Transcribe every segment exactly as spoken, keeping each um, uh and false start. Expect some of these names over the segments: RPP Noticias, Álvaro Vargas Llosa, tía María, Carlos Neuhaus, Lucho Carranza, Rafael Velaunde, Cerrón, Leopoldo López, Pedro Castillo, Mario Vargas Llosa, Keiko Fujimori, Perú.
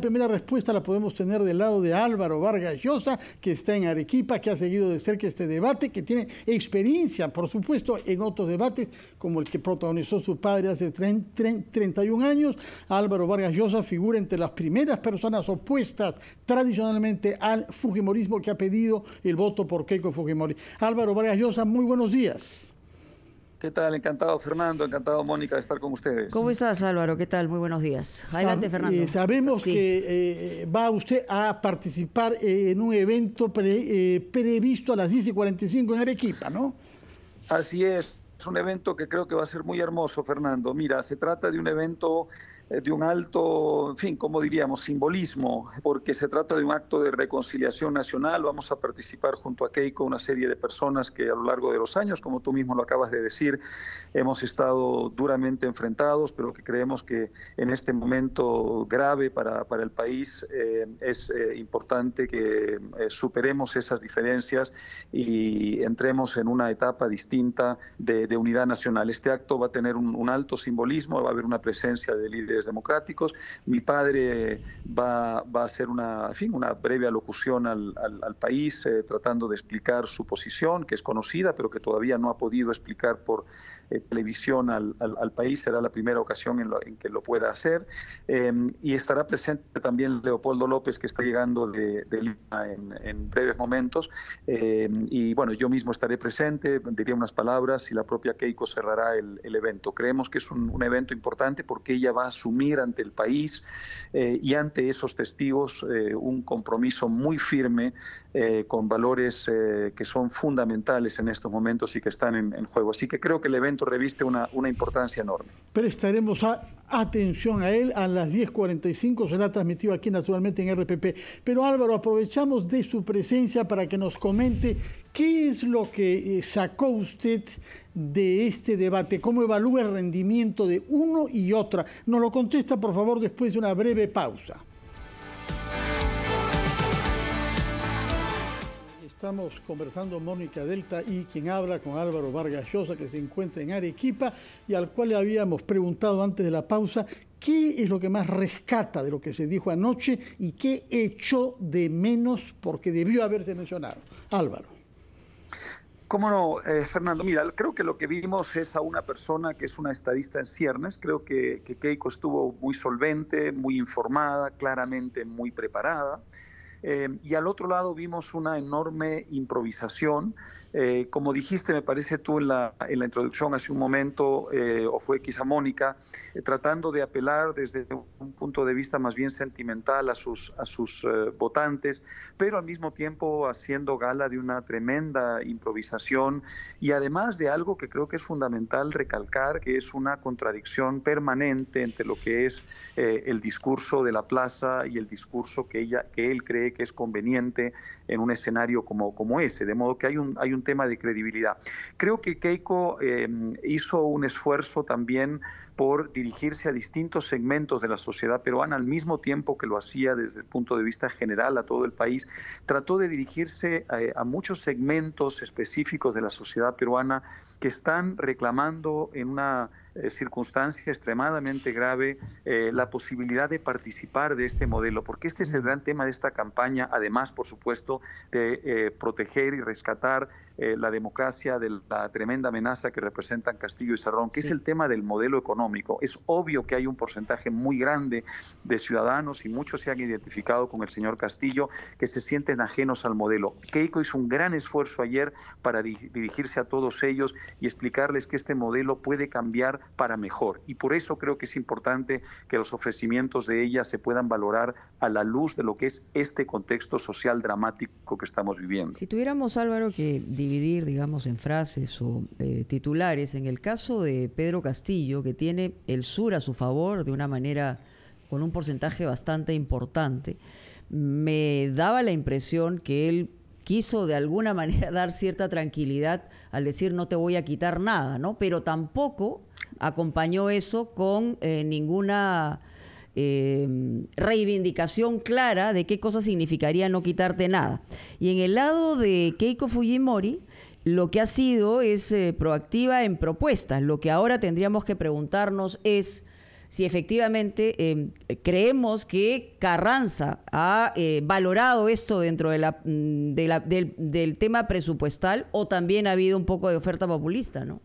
La primera respuesta la podemos tener del lado de Álvaro Vargas Llosa, que está en Arequipa, que ha seguido de cerca este debate, que tiene experiencia, por supuesto, en otros debates, como el que protagonizó su padre hace treinta y un años. Álvaro Vargas Llosa figura entre las primeras personas opuestas tradicionalmente al fujimorismo que ha pedido el voto por Keiko Fujimori. Álvaro Vargas Llosa, muy buenos días. ¿Qué tal? Encantado, Fernando. Encantado, Mónica, de estar con ustedes. ¿Cómo estás, Álvaro? ¿Qué tal? Muy buenos días. Adelante, Sab Fernando. Eh, sabemos sí. que eh, va usted a participar eh, en un evento pre eh, previsto a las diez y cuarenta y cinco en Arequipa, ¿no? Así es. Es un evento que creo que va a ser muy hermoso, Fernando. Mira, se trata de un evento eh, de un alto, en fin, ¿cómo diríamos? Simbolismo, porque se trata de un acto de reconciliación nacional. Vamos a participar junto a Keiko una serie de personas que a lo largo de los años, como tú mismo lo acabas de decir, hemos estado duramente enfrentados, pero que creemos que en este momento grave para, para el país eh, es eh, importante que eh, superemos esas diferencias y entremos en una etapa distinta de de unidad nacional. Este acto va a tener un, un alto simbolismo, va a haber una presencia de líderes democráticos. Mi padre va, va a hacer una, en fin, una breve alocución al, al, al país, eh, tratando de explicar su posición, que es conocida, pero que todavía no ha podido explicar por eh, televisión al, al, al país. Será la primera ocasión en, lo, en que lo pueda hacer. Eh, y estará presente también Leopoldo López, que está llegando de, de Lima en, en breves momentos. Eh, y bueno, yo mismo estaré presente, diría unas palabras y la propia Keiko cerrará el, el evento. Creemos que es un, un evento importante porque ella va a asumir ante el país eh, y ante esos testigos eh, un compromiso muy firme eh, con valores eh, que son fundamentales en estos momentos y que están en, en juego. Así que creo que el evento reviste una, una importancia enorme. Prestaremos a, atención a él. A las diez cuarenta y cinco será transmitido aquí naturalmente en R P P. Pero Álvaro, aprovechamos de su presencia para que nos comente qué es lo que sacó usted de este debate, cómo evalúa el rendimiento de uno y otra. Nos lo contesta, por favor, después de una breve pausa. Estamos conversando Mónica Delta y quien habla con Álvaro Vargas Llosa, que se encuentra en Arequipa y al cual le habíamos preguntado antes de la pausa qué es lo que más rescata de lo que se dijo anoche y qué echó de menos porque debió haberse mencionado. Álvaro. Cómo no, eh, Fernando. Mira, creo que lo que vimos es a una persona que es una estadista en ciernes. Creo que, que Keiko estuvo muy solvente, muy informada, claramente muy preparada. Eh, y al otro lado vimos una enorme improvisación. Eh, como dijiste, me parece tú en la, en la introducción hace un momento, eh, o fue quizá Mónica, eh, tratando de apelar desde un punto de vista más bien sentimental a sus, a sus eh, votantes, pero al mismo tiempo haciendo gala de una tremenda improvisación y además de algo que creo que es fundamental recalcar, que es una contradicción permanente entre lo que es eh, el discurso de la plaza y el discurso que, ella, que él cree que es conveniente en un escenario como, como ese, de modo que hay un, hay un tema de credibilidad. Creo que Keiko eh, hizo un esfuerzo también por dirigirse a distintos segmentos de la sociedad peruana, al mismo tiempo que lo hacía desde el punto de vista general a todo el país. Trató de dirigirse a, a muchos segmentos específicos de la sociedad peruana que están reclamando en una eh, circunstancia extremadamente grave eh, la posibilidad de participar de este modelo, porque este es el gran tema de esta campaña, además, por supuesto, de eh, proteger y rescatar eh, la democracia de la tremenda amenaza que representan Castillo y Cerrón, que sí. es el tema del modelo económico. Es obvio que hay un porcentaje muy grande de ciudadanos y muchos se han identificado con el señor Castillo que se sienten ajenos al modelo. Keiko hizo un gran esfuerzo ayer para dirigirse a todos ellos y explicarles que este modelo puede cambiar para mejor. Y por eso creo que es importante que los ofrecimientos de ella se puedan valorar a la luz de lo que es este contexto social dramático que estamos viviendo. Si tuviéramos, Álvaro, que dividir, digamos, en frases o eh, titulares, en el caso de Pedro Castillo, que tiene tiene el sur a su favor de una manera con un porcentaje bastante importante, me daba la impresión que él quiso de alguna manera dar cierta tranquilidad al decir no te voy a quitar nada, ¿no? Pero tampoco acompañó eso con eh, ninguna eh, reivindicación clara de qué cosa significaría no quitarte nada. Y en el lado de Keiko Fujimori, lo que ha sido es eh, proactiva en propuestas. Lo que ahora tendríamos que preguntarnos es si efectivamente eh, creemos que Carranza ha eh, valorado esto dentro de la, de la, del, del tema presupuestal, o también ha habido un poco de oferta populista, ¿no?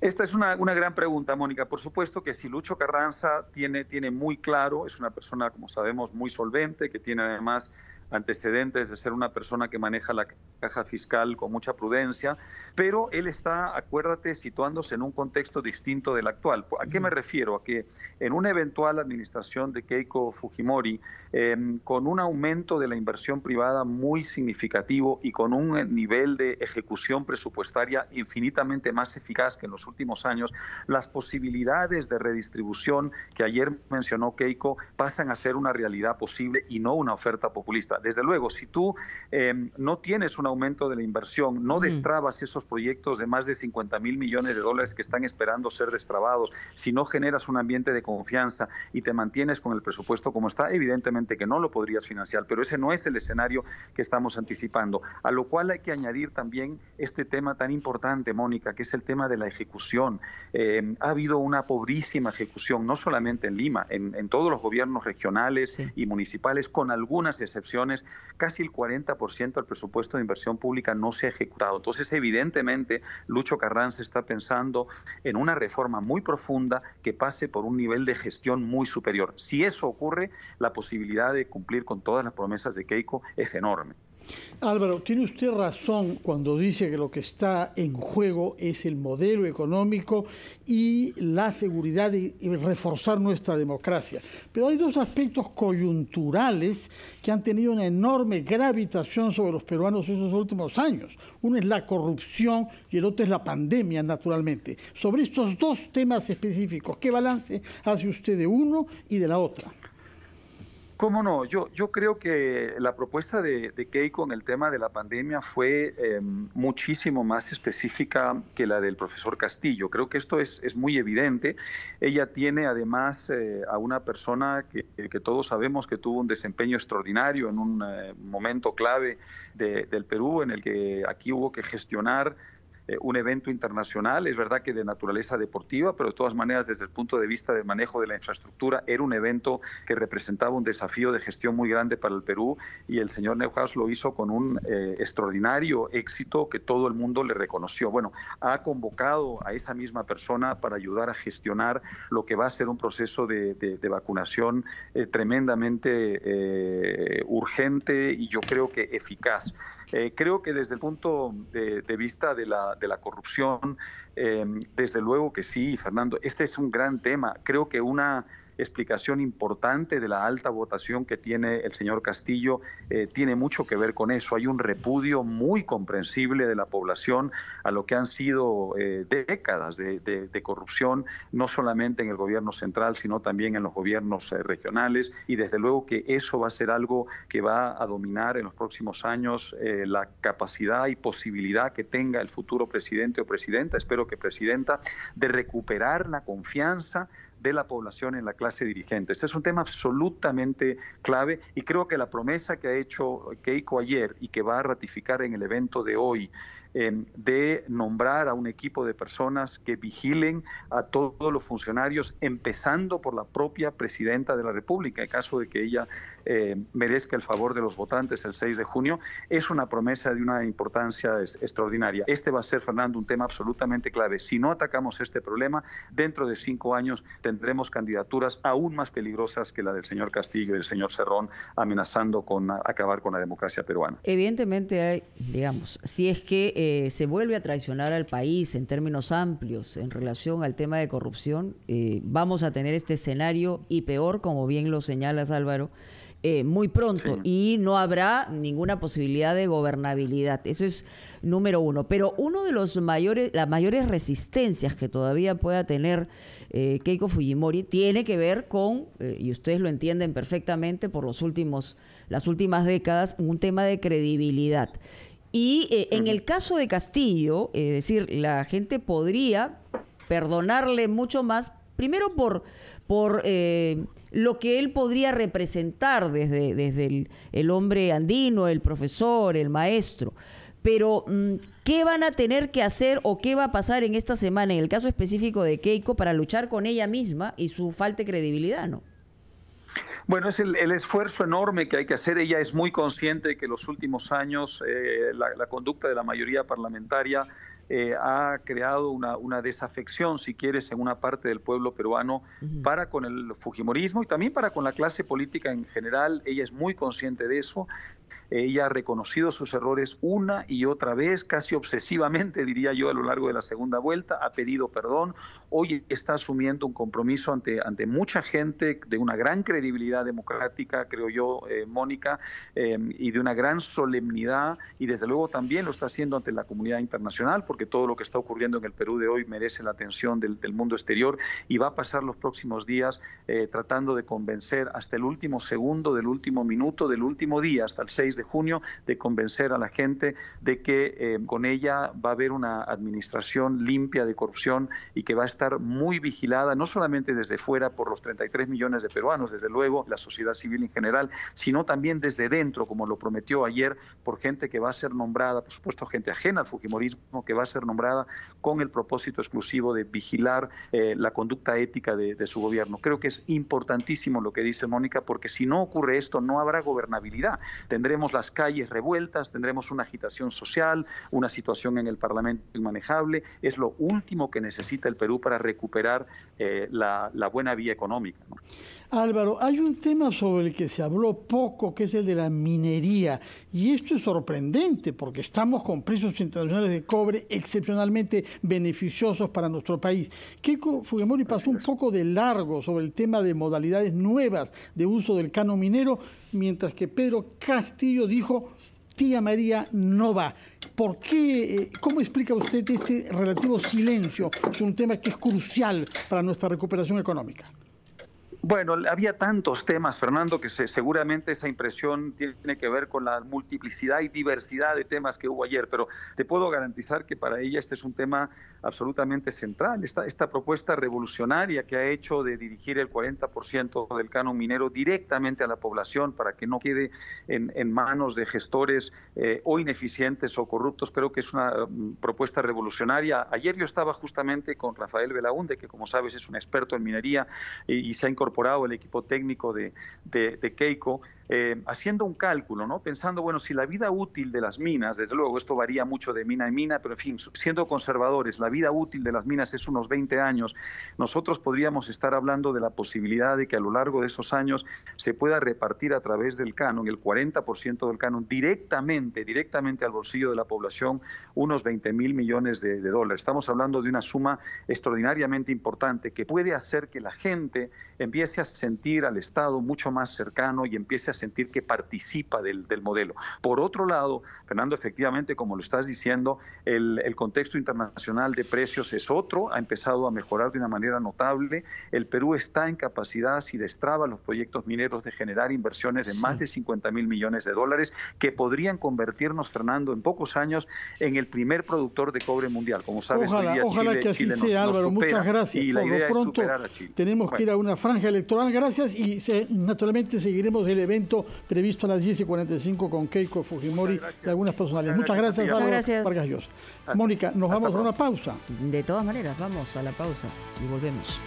Esta es una, una gran pregunta, Mónica. Por supuesto que si Lucho Carranza tiene, tiene muy claro, es una persona, como sabemos, muy solvente, que tiene además antecedentes de ser una persona que maneja la caja fiscal con mucha prudencia, pero él está, acuérdate, situándose en un contexto distinto del actual. ¿A qué me refiero? A que en una eventual administración de Keiko Fujimori, eh, con un aumento de la inversión privada muy significativo y con un nivel de ejecución presupuestaria infinitamente más eficaz que en los últimos años, las posibilidades de redistribución que ayer mencionó Keiko pasan a ser una realidad posible y no una oferta populista. Desde luego, si tú eh, no tienes un aumento de la inversión, no destrabas esos proyectos de más de cincuenta mil millones de dólares que están esperando ser destrabados, si no generas un ambiente de confianza y te mantienes con el presupuesto como está, evidentemente que no lo podrías financiar, pero ese no es el escenario que estamos anticipando. A lo cual hay que añadir también este tema tan importante, Mónica, que es el tema de la ejecución. Eh, ha habido una pobrísima ejecución, no solamente en Lima, en, en todos los gobiernos regionales sí. y municipales, con algunas excepciones. Casi el cuarenta por ciento del presupuesto de inversión pública no se ha ejecutado. Entonces, evidentemente, Lucho Carranza está pensando en una reforma muy profunda que pase por un nivel de gestión muy superior. Si eso ocurre, la posibilidad de cumplir con todas las promesas de Keiko es enorme. Álvaro, tiene usted razón cuando dice que lo que está en juego es el modelo económico y la seguridad de reforzar nuestra democracia. Pero hay dos aspectos coyunturales que han tenido una enorme gravitación sobre los peruanos esos últimos años. Uno es la corrupción y el otro es la pandemia, naturalmente. Sobre estos dos temas específicos, ¿qué balance hace usted de uno y de la otra? ¿Cómo no? Yo, yo creo que la propuesta de, de Keiko en el tema de la pandemia fue eh, muchísimo más específica que la del profesor Castillo. Creo que esto es, es muy evidente. Ella tiene además eh, a una persona que, que todos sabemos que tuvo un desempeño extraordinario en un eh, momento clave de, del Perú, en el que aquí hubo que gestionar un evento internacional, es verdad que de naturaleza deportiva, pero de todas maneras desde el punto de vista del manejo de la infraestructura era un evento que representaba un desafío de gestión muy grande para el Perú, y el señor Neuhaus lo hizo con un eh, extraordinario éxito que todo el mundo le reconoció. Bueno, ha convocado a esa misma persona para ayudar a gestionar lo que va a ser un proceso de, de, de vacunación eh, tremendamente eh, urgente y yo creo que eficaz. Eh, creo que desde el punto de, de vista de la, de la corrupción, eh, desde luego que sí, Fernando, este es un gran tema. Creo que una explicación importante de la alta votación que tiene el señor Castillo eh, tiene mucho que ver con eso. Hay un repudio muy comprensible de la población a lo que han sido eh, décadas de, de, de corrupción, no solamente en el gobierno central, sino también en los gobiernos eh, regionales, y desde luego que eso va a ser algo que va a dominar en los próximos años eh, la capacidad y posibilidad que tenga el futuro presidente o presidenta, espero que presidenta, de recuperar la confianza de la población en la clase dirigente. Este es un tema absolutamente clave y creo que la promesa que ha hecho Keiko ayer y que va a ratificar en el evento de hoy, eh, de nombrar a un equipo de personas que vigilen a todos los funcionarios, empezando por la propia presidenta de la República, en caso de que ella eh, merezca el favor de los votantes el seis de junio, es una promesa de una importancia es, extraordinaria. Este va a ser, Fernando, un tema absolutamente clave. Si no atacamos este problema, dentro de cinco años tendremos candidaturas aún más peligrosas que la del señor Castillo y del señor Cerrón, amenazando con acabar con la democracia peruana. Evidentemente hay, digamos, si es que eh, se vuelve a traicionar al país en términos amplios en relación al tema de corrupción, eh, vamos a tener este escenario y peor, como bien lo señalas, Álvaro, Eh, muy pronto, sí. Y no habrá ninguna posibilidad de gobernabilidad. Eso es número uno. Pero uno de los mayores, las mayores resistencias que todavía pueda tener eh, Keiko Fujimori tiene que ver con, eh, y ustedes lo entienden perfectamente por los últimos, las últimas décadas, un tema de credibilidad. Y eh, en el caso de Castillo, eh, es decir, la gente podría perdonarle mucho más, primero por... por eh, lo que él podría representar desde, desde el, el hombre andino, el profesor, el maestro. pero ¿qué van a tener que hacer o qué va a pasar en esta semana, en el caso específico de Keiko, para luchar con ella misma y su falta de credibilidad, ¿no? Bueno, es el, el esfuerzo enorme que hay que hacer. Ella es muy consciente de que en los últimos años eh, la, la conducta de la mayoría parlamentaria eh, ha creado una, una desafección, si quieres, en una parte del pueblo peruano uh-huh. para con el fujimorismo y también para con la clase política en general. Ella es muy consciente de eso. Ella ha reconocido sus errores una y otra vez, casi obsesivamente, diría yo, a lo largo de la segunda vuelta, ha pedido perdón. Hoy está asumiendo un compromiso ante, ante mucha gente de una gran credibilidad democrática, creo yo, eh, Mónica, eh, y de una gran solemnidad, y desde luego también lo está haciendo ante la comunidad internacional, porque todo lo que está ocurriendo en el Perú de hoy merece la atención del, del mundo exterior, y va a pasar los próximos días eh, tratando de convencer hasta el último segundo, del último minuto, del último día, hasta el seis de junio, de convencer a la gente de que eh, con ella va a haber una administración limpia de corrupción y que va a estar muy vigilada, no solamente desde fuera por los treinta y tres millones de peruanos, desde luego, la sociedad civil en general, sino también desde dentro, como lo prometió ayer, por gente que va a ser nombrada, por supuesto gente ajena al fujimorismo, que va a ser nombrada con el propósito exclusivo de vigilar eh, la conducta ética de, de su gobierno. Creo que es importantísimo lo que dice Mónica, porque si no ocurre esto, no habrá gobernabilidad. Tendremos las calles revueltas, tendremos una agitación social, una situación en el Parlamento inmanejable. Es lo último que necesita el Perú para recuperar eh, la, la buena vía económica, ¿no? Álvaro, hay un tema sobre el que se habló poco, que es el de la minería, y esto es sorprendente porque estamos con precios internacionales de cobre excepcionalmente beneficiosos para nuestro país. Keiko Fujimori pasó un poco de largo sobre el tema de modalidades nuevas de uso del canon minero, mientras que Pedro Castillo dijo, tía María no va. ¿Por qué? ¿Cómo explica usted este relativo silencio sobre un tema que es crucial para nuestra recuperación económica? Bueno, había tantos temas, Fernando, que se, seguramente esa impresión tiene que ver con la multiplicidad y diversidad de temas que hubo ayer, pero te puedo garantizar que para ella este es un tema absolutamente central. Esta, esta propuesta revolucionaria que ha hecho de dirigir el cuarenta por ciento del canon minero directamente a la población para que no quede en, en manos de gestores eh, o ineficientes o corruptos, creo que es una um, propuesta revolucionaria. Ayer yo estaba justamente con Rafael Velaunde, que como sabes es un experto en minería y, y se ha incorporado el equipo técnico de, de, de Keiko, eh, haciendo un cálculo, ¿no? Pensando, bueno, si la vida útil de las minas, desde luego esto varía mucho de mina en mina, pero en fin, siendo conservadores, la vida útil de las minas es unos veinte años, nosotros podríamos estar hablando de la posibilidad de que a lo largo de esos años se pueda repartir a través del canon, el cuarenta por ciento del canon, directamente, directamente al bolsillo de la población, unos veinte mil millones de, de dólares. Estamos hablando de una suma extraordinariamente importante que puede hacer que la gente empiece empiece a sentir al Estado mucho más cercano y empiece a sentir que participa del, del modelo. Por otro lado, Fernando, efectivamente, como lo estás diciendo, el, el contexto internacional de precios es otro, ha empezado a mejorar de una manera notable. El Perú está en capacidad, si destraba los proyectos mineros, de generar inversiones de sí. más de cincuenta mil millones de dólares que podrían convertirnos, Fernando, en pocos años en el primer productor de cobre mundial. Como sabes, ojalá, hoy día ojalá Chile, que así Chile sea, nos, Álvaro, nos supera, muchas gracias. Y la idea es superar a Chile. Tenemos bueno. que ir a una franja electoral, gracias, y se, naturalmente seguiremos el evento previsto a las diez y cuarenta y cinco con Keiko Fujimori y algunas personalidades. Muchas gracias, Álvaro Vargas Llosa. Mónica, nos vamos a una pausa. De todas maneras, vamos a la pausa y volvemos.